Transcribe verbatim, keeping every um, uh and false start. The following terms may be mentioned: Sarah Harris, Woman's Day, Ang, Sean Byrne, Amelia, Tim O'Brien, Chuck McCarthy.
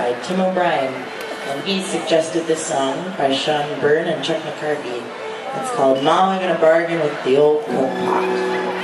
by Tim O'Brien, and he suggested this song by Sean Byrne and Chuck McCarthy. It's called "Ma, I'm Gonna Bargain with the Old Coke Pot."